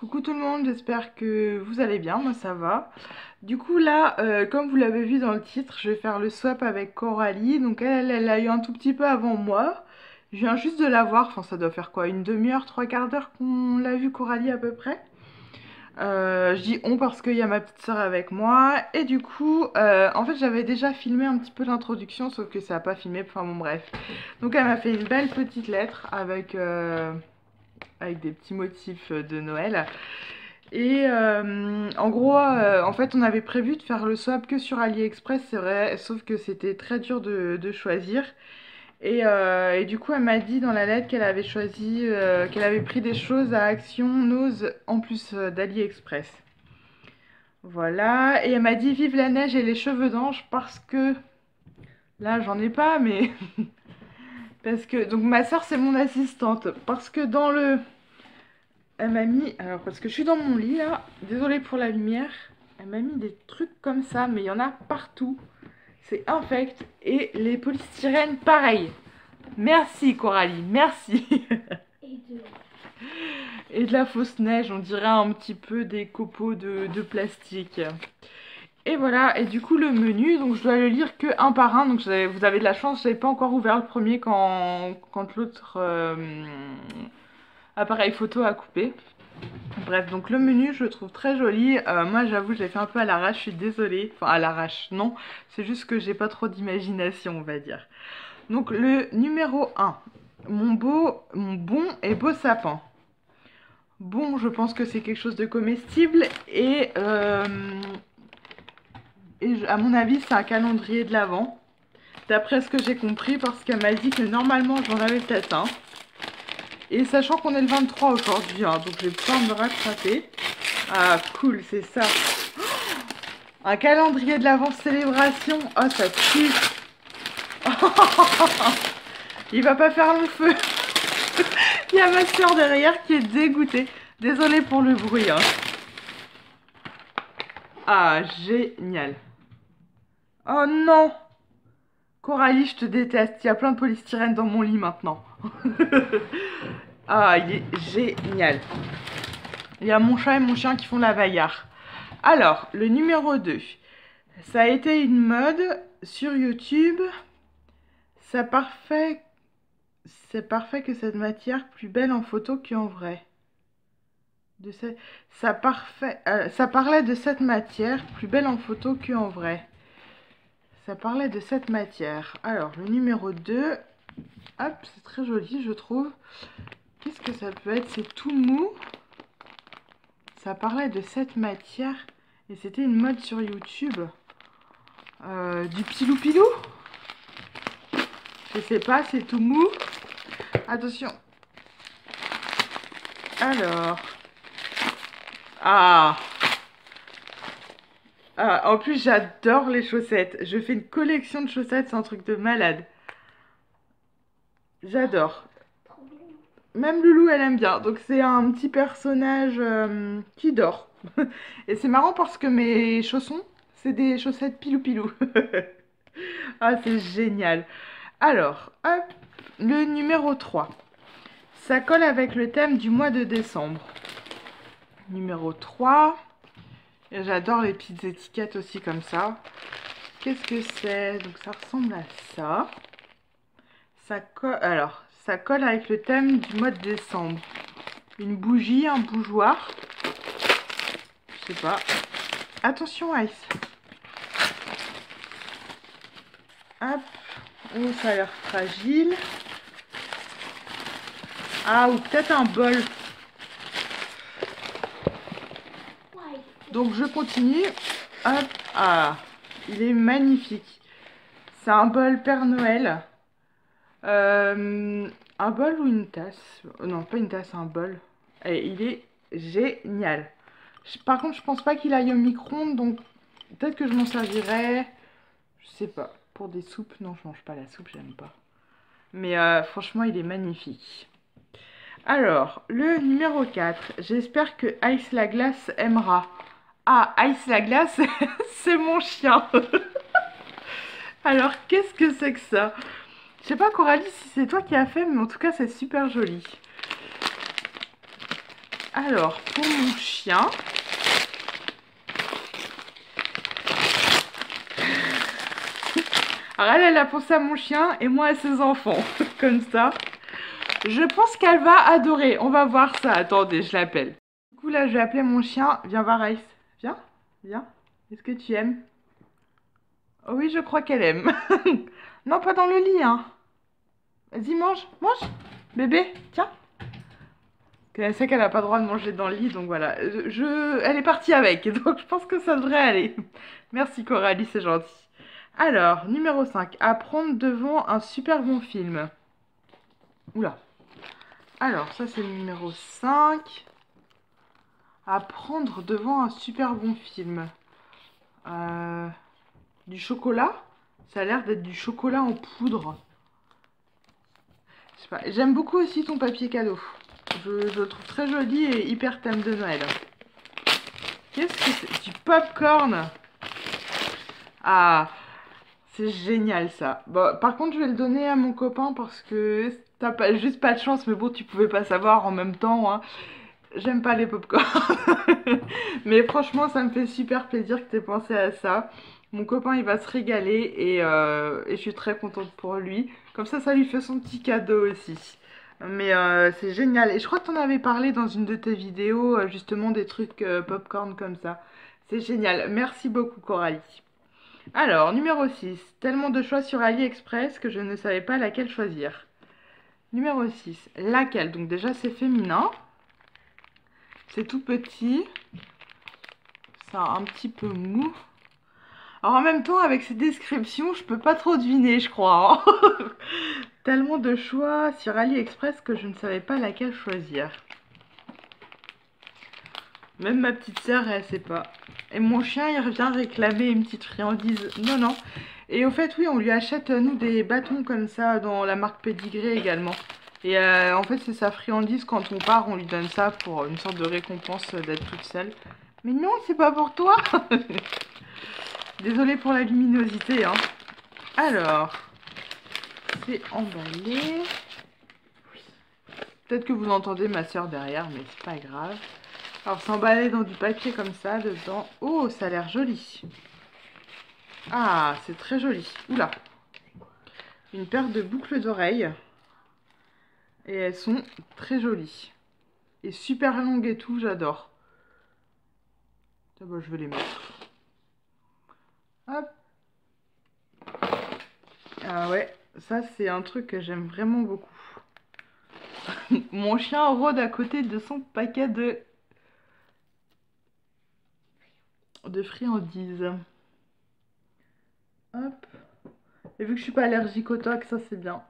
Coucou tout le monde, j'espère que vous allez bien, moi ça va. Du coup là, comme vous l'avez vu dans le titre, je vais faire le swap avec Coralie. Donc elle a eu un tout petit peu avant moi. Je viens juste de la voir, enfin ça doit faire quoi, une demi-heure, trois quarts d'heure qu'on l'a vu Coralie à peu près. Je dis on parce qu'il y a ma petite soeur avec moi. Et du coup, en fait j'avais déjà filmé un petit peu l'introduction, sauf que ça n'a pas filmé, enfin bon bref. Donc elle m'a fait une belle petite lettre avec... avec des petits motifs de Noël. Et en gros, en fait, on avait prévu de faire le swap que sur AliExpress, c'est vrai, sauf que c'était très dur de choisir. Et du coup, elle m'a dit dans la lettre qu'elle avait choisi, qu'elle avait pris des choses à Action Noze en plus d'AliExpress. Voilà. Et elle m'a dit vive la neige et les cheveux d'ange parce que... Là, j'en ai pas, mais... Parce que, donc ma soeur c'est mon assistante, parce que dans le... Elle m'a mis, alors parce que je suis dans mon lit là, désolée pour la lumière, elle m'a mis des trucs comme ça, mais il y en a partout, c'est infect, et les polystyrènes pareil. Merci Coralie, merci. Et de la fausse neige, on dirait un petit peu des copeaux de plastique. Et voilà, et du coup le menu, donc je dois le lire que un par un, donc vous avez de la chance, je n'avais pas encore ouvert le premier quand l'autre appareil photo a coupé. Bref, donc le menu je le trouve très joli, moi j'avoue je l'ai fait un peu à l'arrache, je suis désolée, enfin à l'arrache non, c'est juste que j'ai pas trop d'imagination on va dire. Donc le numéro 1, mon bon et beau sapin. Bon, je pense que c'est quelque chose de comestible et... Et à mon avis, c'est un calendrier de l'Avent, d'après ce que j'ai compris, parce qu'elle m'a dit que normalement, j'en avais peut-être un. Et sachant qu'on est le 23 aujourd'hui, hein, donc je vais pouvoir me rattraper. Ah, cool, c'est ça. Oh, un calendrier de l'Avent célébration. Oh, ça pue. Oh, il va pas faire long feu. Il y a ma soeur derrière qui est dégoûtée. Désolée pour le bruit. Hein. Ah, génial. Oh non, Coralie, je te déteste. Il y a plein de polystyrène dans mon lit maintenant. Ah, il est génial. Il y a mon chat et mon chien qui font la bagarre. Alors, le numéro 2. Ça a été une mode sur YouTube. C'est parfait que cette matière plus belle en photo qu'en vrai. Ça parlait de cette matière plus belle en photo qu'en vrai. Ça parlait de cette matière. Alors, le numéro 2. Hop, c'est très joli, je trouve. Qu'est-ce que ça peut être? C'est tout mou. Ça parlait de cette matière. Et c'était une mode sur YouTube. Du pilou-pilou? Je sais pas, c'est tout mou. Attention. Alors... Ah. Ah, en plus j'adore les chaussettes. Je fais une collection de chaussettes, c'est un truc de malade. J'adore. Même Loulou elle aime bien. Donc c'est un petit personnage qui dort. Et c'est marrant parce que mes chaussons, c'est des chaussettes pilou pilou. Ah c'est génial. Alors, hop, le numéro 3. Ça colle avec le thème du mois de décembre. Numéro 3. J'adore les petites étiquettes aussi comme ça. Qu'est-ce que c'est? Donc ça ressemble à ça. Alors, ça colle avec le thème du mois de décembre. Une bougie, un bougeoir. Je sais pas. Attention Ice. Hop. Oh, ça a l'air fragile. Ah, ou peut-être un bol. Donc je continue, hop, ah, il est magnifique, c'est un bol Père Noël, un bol ou une tasse, non pas une tasse, un bol, et il est génial. Par contre je pense pas qu'il aille au micro-ondes, donc peut-être que je m'en servirai, je sais pas, pour des soupes, non je mange pas la soupe, j'aime pas, mais franchement il est magnifique. Alors, le numéro 4, j'espère que Ice la glace aimera. Ah, Ice la glace, c'est mon chien. Alors, qu'est-ce que c'est que ça? Je sais pas Coralie si c'est toi qui as fait, mais en tout cas c'est super joli. Alors, pour mon chien, alors elle a pensé à mon chien et moi à ses enfants, comme ça. Je pense qu'elle va adorer, on va voir ça. Attendez, je l'appelle. Du coup là, je vais appeler mon chien. Viens voir Aïs, viens, viens. Est-ce que tu aimes? Oh oui, je crois qu'elle aime. Non, pas dans le lit, hein. Vas-y, mange, mange, bébé, tiens. Elle sait qu'elle n'a pas le droit de manger dans le lit, donc voilà. Elle est partie avec, donc je pense que ça devrait aller. Merci Coralie, c'est gentil. Alors, numéro 5, apprendre devant un super bon film. Oula. Alors, ça c'est le numéro 5. Apprendre devant un super bon film. Du chocolat? Ça a l'air d'être du chocolat en poudre. Je sais pas. J'aime beaucoup aussi ton papier cadeau. Je le trouve très joli et hyper thème de Noël. Qu'est-ce que c'est? Du popcorn. Ah, c'est génial ça. Bon, par contre, je vais le donner à mon copain parce que t'as pas, juste pas de chance. Mais bon, tu pouvais pas savoir en même temps. Hein. J'aime pas les popcorn. Mais franchement, ça me fait super plaisir que t'aies pensé à ça. Mon copain, il va se régaler et je suis très contente pour lui. Comme ça, ça lui fait son petit cadeau aussi. Mais c'est génial. Et je crois que tu en avais parlé dans une de tes vidéos, justement, des trucs popcorn comme ça. C'est génial. Merci beaucoup, Coralie. Alors, numéro 6. Tellement de choix sur AliExpress que je ne savais pas laquelle choisir. Numéro 6. Laquelle? Donc déjà, c'est féminin. C'est tout petit. C'est un petit peu mou. Alors, en même temps, avec ces descriptions, je peux pas trop deviner, je crois. Hein. Tellement de choix sur AliExpress que je ne savais pas laquelle choisir. Même ma petite sœur, elle sait pas. Et mon chien, il revient réclamer une petite friandise. Non, non. Et au fait, oui, on lui achète, nous, des bâtons comme ça, dans la marque Pedigree également. Et en fait, c'est sa friandise. Quand on part, on lui donne ça pour une sorte de récompense d'être toute seule. Mais non, c'est pas pour toi. Désolée pour la luminosité, hein. Alors... c'est emballé. Peut-être que vous entendez ma soeur derrière, mais c'est pas grave. Alors, c'est emballé dans du papier comme ça, dedans. Oh, ça a l'air joli. Ah, c'est très joli. Oula. Une paire de boucles d'oreilles. Et elles sont très jolies. Et super longues et tout, j'adore. Ah bah, je vais les mettre. Hop. Ah ouais. Ça, c'est un truc que j'aime vraiment beaucoup. Mon chien rôde à côté de son paquet de friandises. Hop. Et vu que je suis pas allergique au toc, ça c'est bien.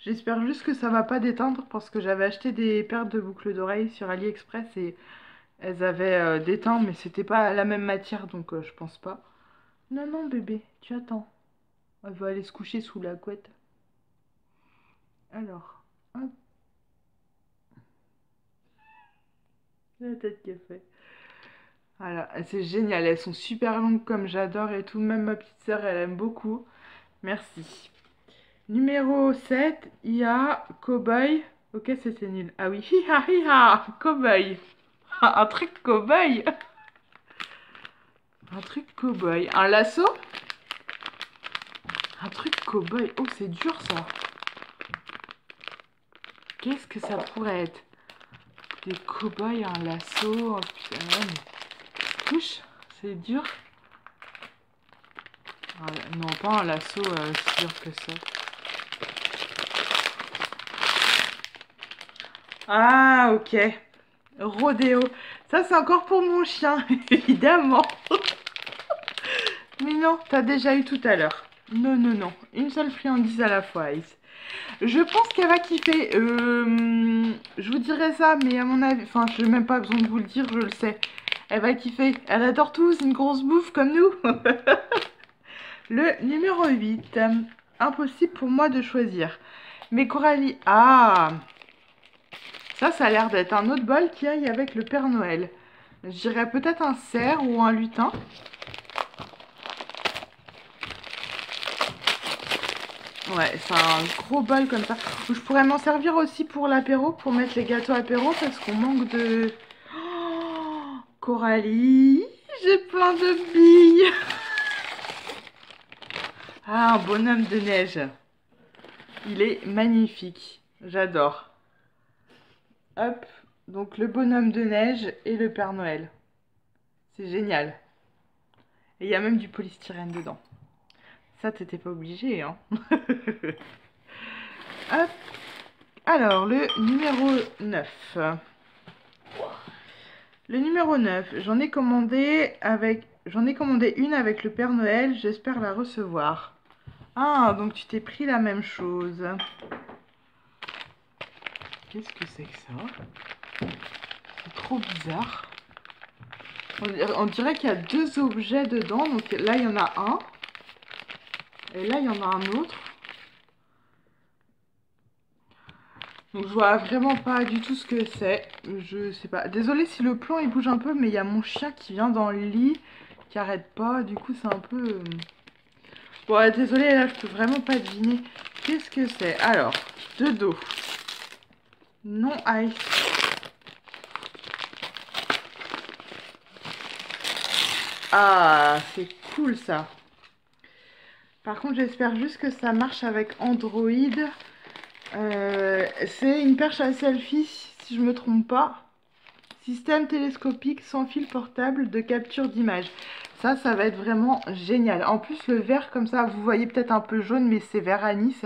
J'espère juste que ça va pas déteindre parce que j'avais acheté des paires de boucles d'oreilles sur AliExpress et elles avaient déteint, mais c'était pas la même matière, donc je pense pas. Non, non, bébé, tu attends. Elle va aller se coucher sous la couette. Alors, hop. La tête qu'elle fait. Voilà, c'est génial. Elles sont super longues comme j'adore et tout. Même ma petite sœur, elle aime beaucoup. Merci. Numéro 7, il y a cow-boy. Ok, c'était nul. Ah oui, hi-ha, hi-ha, cow-boy. Un truc cow-boy. Un truc cow-boy. Un lasso? Un truc cow-boy. Oh, c'est dur, ça. Qu'est-ce que ça pourrait être? Des cow-boys, un lasso... Oh, putain. Touche, c'est dur. Voilà. Non, pas un lasso, c'est dur que ça. Ah, ok. Rodéo. Ça, c'est encore pour mon chien, évidemment. Mais non, t'as déjà eu tout à l'heure. Non, non, non. Une seule friandise à la fois, Aïs. Je pense qu'elle va kiffer. Je vous dirai ça, mais à mon avis... Enfin, je n'ai même pas besoin de vous le dire, je le sais. Elle va kiffer. Elle adore tous, une grosse bouffe comme nous. Le numéro 8. Impossible pour moi de choisir. Mais Coralie... Ah! Ça, ça a l'air d'être un autre bol qui aille avec le Père Noël. Je dirais peut-être un cerf ou un lutin. Ouais, c'est un gros bol comme ça. Je pourrais m'en servir aussi pour l'apéro, pour mettre les gâteaux apéro, parce qu'on manque de... Oh, Coralie, j'ai plein de billes. Ah, un bonhomme de neige. Il est magnifique. J'adore. Hop, donc le bonhomme de neige et le Père Noël. C'est génial. Et il y a même du polystyrène dedans. Ça, t'étais pas obligé, hein. Hop. Alors, le numéro 9. Le numéro 9, j'en ai commandé une avec le Père Noël. J'espère la recevoir. Ah, donc tu t'es pris la même chose. Qu'est-ce que c'est que ça? C'est trop bizarre. On dirait qu'il y a deux objets dedans. Donc là, il y en a un. Et là, il y en a un autre. Donc, je vois vraiment pas du tout ce que c'est. Je sais pas. Désolée si le plan, il bouge un peu, mais il y a mon chien qui vient dans le lit, qui arrête pas. Du coup, c'est un peu... Bon, désolée, là, je peux vraiment pas deviner. Qu'est-ce que c'est? Alors, de dos. Non ice. Ah, c'est cool, ça. Par contre, j'espère juste que ça marche avec Android. C'est une perche à selfie, si je ne me trompe pas. Système télescopique sans fil portable de capture d'image. Ça, ça va être vraiment génial. En plus, le vert comme ça, vous voyez peut-être un peu jaune, mais c'est vert anis.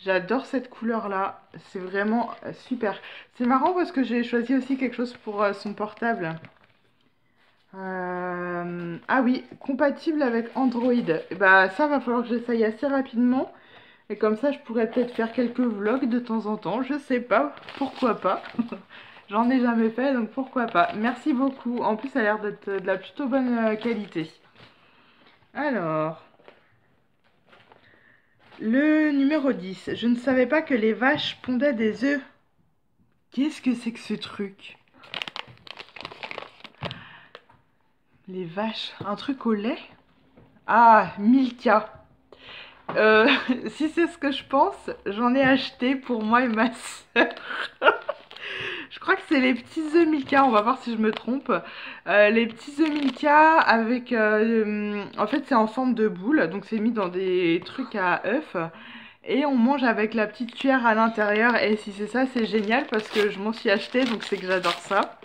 J'adore cette couleur-là. C'est vraiment super. C'est marrant parce que j'ai choisi aussi quelque chose pour son portable. Ah oui, compatible avec Android. Et bah ça va falloir que j'essaye assez rapidement. Et comme ça je pourrais peut-être faire quelques vlogs de temps en temps. Je sais pas, pourquoi pas. J'en ai jamais fait, donc pourquoi pas. Merci beaucoup, en plus ça a l'air d'être de la plutôt bonne qualité. Alors, le numéro 10. Je ne savais pas que les vaches pondaient des œufs. Qu'est-ce que c'est que ce truc? Les vaches, un truc au lait? Ah, Milka. Si c'est ce que je pense, j'en ai acheté pour moi et ma soeur. Je crois que c'est les petits œufs Milka, on va voir si je me trompe. Les petits œufs Milka avec... en fait, c'est en forme de boule, donc c'est mis dans des trucs à œufs. Et on mange avec la petite cuillère à l'intérieur. Et si c'est ça, c'est génial parce que je m'en suis acheté, donc c'est que j'adore ça.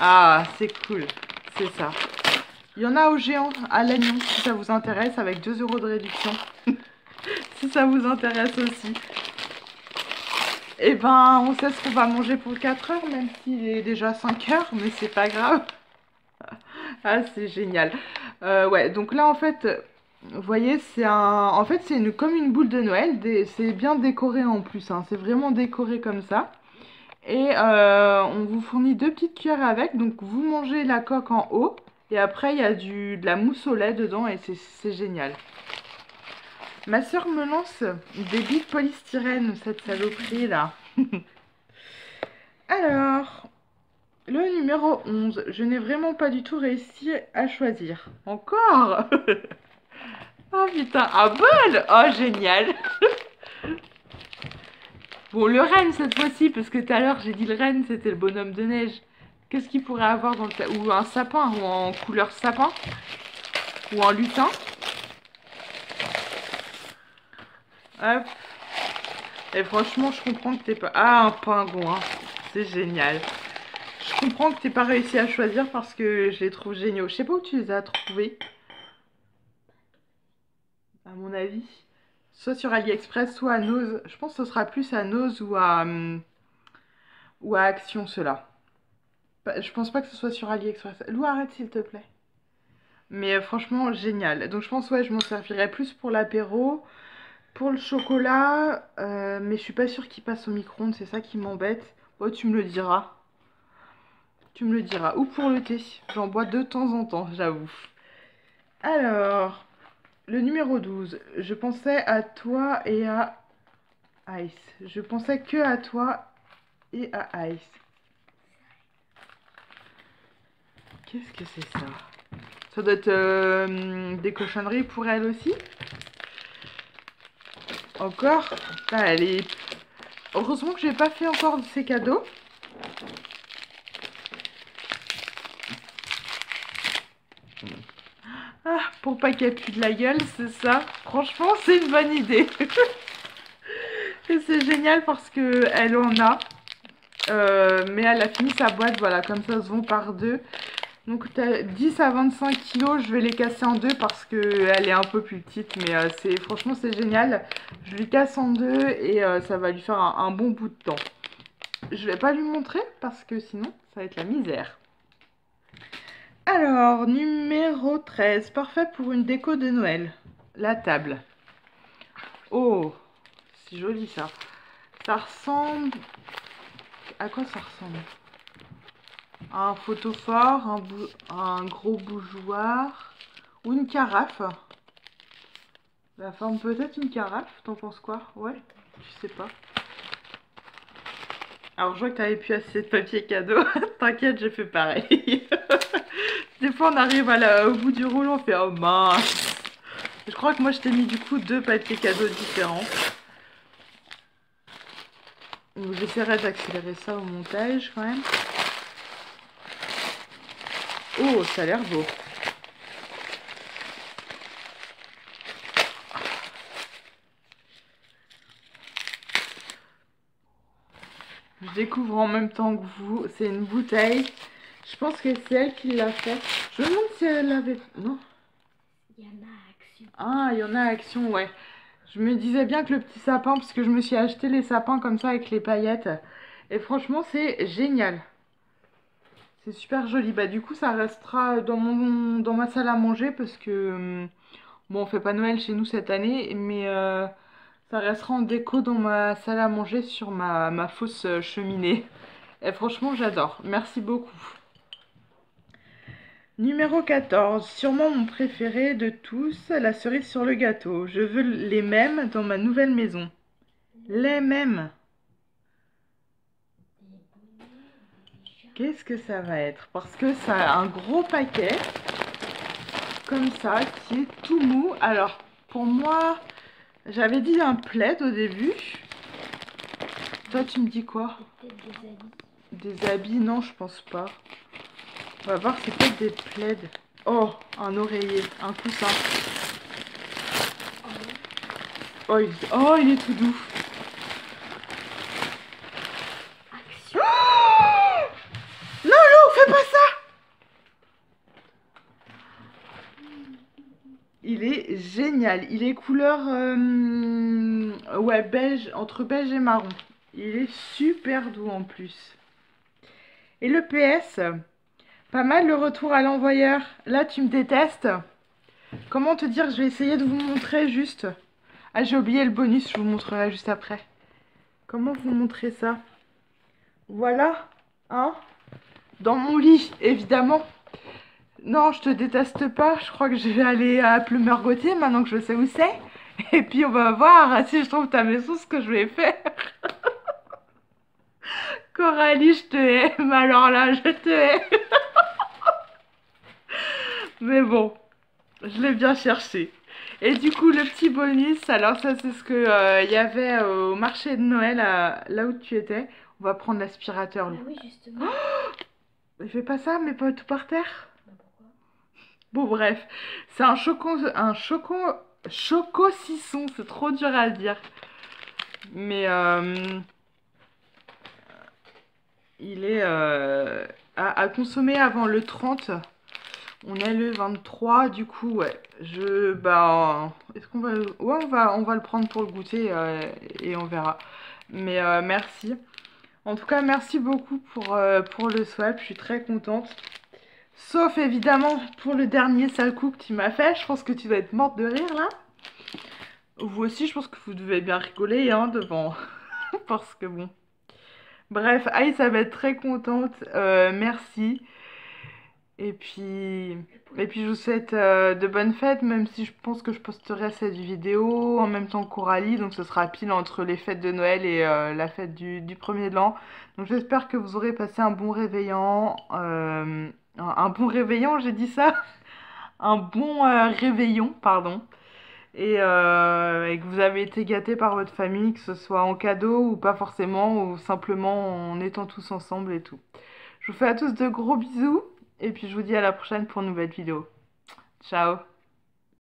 Ah, c'est cool. C'est ça. Il y en a au géant, à l'Agnon, si ça vous intéresse, avec 2 € de réduction. Si ça vous intéresse aussi. Et ben, on sait ce qu'on va manger pour 4 heures, même s'il est déjà 5 heures, mais c'est pas grave. Ah, c'est génial. Ouais, donc là, en fait, vous voyez, c'est un... En fait, c'est comme une boule de Noël. C'est bien décoré en plus, hein. C'est vraiment décoré comme ça. Et on vous fournit 2 petites cuillères avec, donc vous mangez la coque en haut, et après il y a de la mousse au lait dedans, et c'est génial. Ma soeur me lance des billes de polystyrène, cette saloperie là. Alors, le numéro 11, je n'ai vraiment pas du tout réussi à choisir. Encore? Oh putain, un bol! Oh génial! Bon, le renne cette fois-ci, parce que tout à l'heure j'ai dit le renne, c'était le bonhomme de neige. Qu'est-ce qu'il pourrait avoir dans le... Ou un sapin, ou en couleur sapin, ou en lutin. Hop. Et franchement, je comprends que t'es pas... Ah, un pingouin, c'est génial. Je comprends que t'es pas réussi à choisir parce que je les trouve géniaux. Je sais pas où tu les as trouvés. À mon avis... Soit sur AliExpress, soit à Noze. Je pense que ce sera plus à Noze ou à Action, cela. Je pense pas que ce soit sur AliExpress. Lou, arrête s'il te plaît. Mais franchement, génial. Donc je pense, ouais, je m'en servirai plus pour l'apéro, pour le chocolat. Mais je suis pas sûre qu'il passe au micro-ondes, c'est ça qui m'embête. Oh, tu me le diras. Tu me le diras. Ou pour le thé. J'en bois de temps en temps, j'avoue. Alors... Le numéro 12, je pensais à toi et à Ice. Je pensais que à toi et à Ice. Qu'est-ce que c'est ça? Ça doit être des cochonneries pour elle aussi. Encore là, elle est... Heureusement que j'ai pas fait encore de ces cadeaux. Ah, pour pas qu'elle pue de la gueule, c'est ça. Franchement, c'est une bonne idée. Et c'est génial parce qu'elle en a. Mais elle a fini sa boîte, voilà, comme ça se vend par deux. Donc 10 à 25 kilos, je vais les casser en deux parce qu'elle est un peu plus petite. Mais franchement, c'est génial. Je les casse en deux et ça va lui faire un bon bout de temps. Je vais pas lui montrer parce que sinon, ça va être la misère. Alors, numéro 13. Parfait pour une déco de Noël. La table. Oh, c'est joli ça. Ça ressemble... À quoi ça ressemble? Un photophore, un gros bougeoir ou une carafe. La forme peut-être une carafe, t'en penses quoi? Ouais, je sais pas. Alors je vois que t'avais plus assez de papier cadeau, t'inquiète, j'ai fait pareil. Des fois on arrive au bout du rouleau, on fait oh mince. Je crois que moi je t'ai mis du coup 2 papiers cadeaux différents. J'essaierai d'accélérer ça au montage quand même. Oh, ça a l'air beau. Je découvre en même temps que vous. C'est une bouteille. Je pense que c'est elle qui l'a faite. Je me demande si elle l'avait... Non. Il y en a Action. Ah, il y en a Action, ouais. Je me disais bien que le petit sapin, parce que je me suis acheté les sapins comme ça avec les paillettes. Et franchement, c'est génial. C'est super joli. Bah du coup ça restera dans ma salle à manger parce que bon on fait pas Noël chez nous cette année, mais ça restera en déco dans ma salle à manger sur ma fausse cheminée. Et franchement j'adore. Merci beaucoup. Numéro 14, sûrement mon préféré de tous, la cerise sur le gâteau. Je veux les mêmes dans ma nouvelle maison. Les mêmes. Qu'est-ce que ça va être? Parce que ça a un gros paquet, comme ça, qui est tout mou. Alors, pour moi, j'avais dit un plaid au début. Toi, tu me dis quoi? Des habits? Non, je pense pas. On va voir, c'est peut-être des plaids. Oh, un oreiller, un coussin. Oh, il est tout doux. Il est génial. Il est couleur ouais, beige, entre beige et marron. Il est super doux en plus. Et le PS, pas mal le retour à l'envoyeur. Là, tu me détestes. Comment te dire? Je vais essayer de vous montrer juste. Ah, j'ai oublié le bonus. Je vous montrerai juste après. Comment vous montrer ça? Voilà. Hein? Dans mon lit, évidemment. Non, je te déteste pas, je crois que je vais aller à Plumeur Gauthier maintenant que je sais où c'est. Et puis on va voir si je trouve ta maison, ce que je vais faire. Coralie, je te aime, alors là, je te aime. Mais bon, je l'ai bien cherché. Et du coup, le petit bonus, alors ça c'est ce qu'il y avait au marché de Noël, là où tu étais. On va prendre l'aspirateur. Ah oui, justement. Oh, fais pas ça, mais pas tout par terre. Bon bref, c'est un choco-sisson, c'est trop dur à dire. Mais il est à consommer avant le 30. On est le 23, du coup, ouais. Est-ce qu'on va, ouais, on va le prendre pour le goûter et on verra. Mais merci. En tout cas, merci beaucoup pour le swap. Je suis très contente. Sauf évidemment pour le dernier sale coup que tu m'as fait. Je pense que tu dois être morte de rire là. Vous aussi, je pense que vous devez bien rigoler hein, devant. Parce que bon. Bref, Aïe, ça va être très contente. Merci. Et puis je vous souhaite de bonnes fêtes. Même si je pense que je posterai cette vidéo en même temps que Coralie. Donc ce sera pile entre les fêtes de Noël et la fête du 1er de l'an. Donc j'espère que vous aurez passé un bon réveillon. Un bon réveillon, j'ai dit ça. Un bon réveillon, pardon. et que vous avez été gâtés par votre famille, que ce soit en cadeau ou pas forcément, ou simplement en étant tous ensemble et tout. Je vous fais à tous de gros bisous, et puis je vous dis à la prochaine pour une nouvelle vidéo. Ciao!